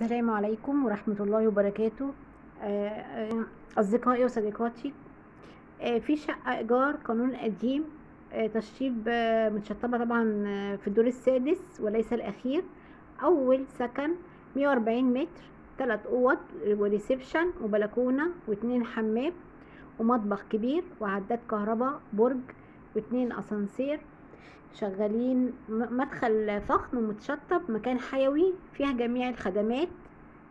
السلام عليكم ورحمة الله وبركاته. أصدقائي وصديقاتي، في شقة إيجار قانون قديم، تشطيب متشطبة طبعا في الدور السادس وليس الأخير، أول سكن 140 متر، 3 أوض وريسبشن وبلكونة و2 حمام ومطبخ كبير وعداد كهرباء برج و2 أسانسير شغالين، مدخل فخم ومتشطب، مكان حيوي، فيها جميع الخدمات،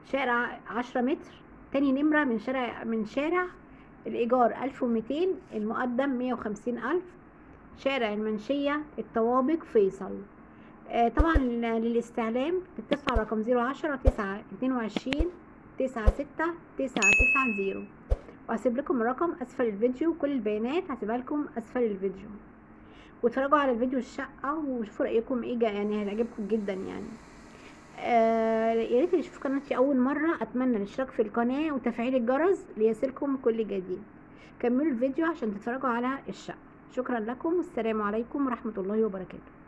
شارع 10 متر، تاني نمرة من شارع الإيجار 1200، المقدم 150,000، شارع المنشية، الطوابق، فيصل. طبعا للاستعلام اتصلوا على رقم 010 922 96 990، وهسيب لكم الرقم أسفل الفيديو، كل البيانات هسيبها لكم أسفل الفيديو، واتفرجوا على الفيديو الشقة وشوفوا رأيكم ايه، يعني هتعجبكم جدا يعني. يا ريت اللي يشوف قناتي أول مرة، أتمنى الاشتراك في القناة وتفعيل الجرس ليصلكم كل جديد. كملوا الفيديو عشان تتفرجوا على الشقة. شكرا لكم والسلام عليكم ورحمة الله وبركاته.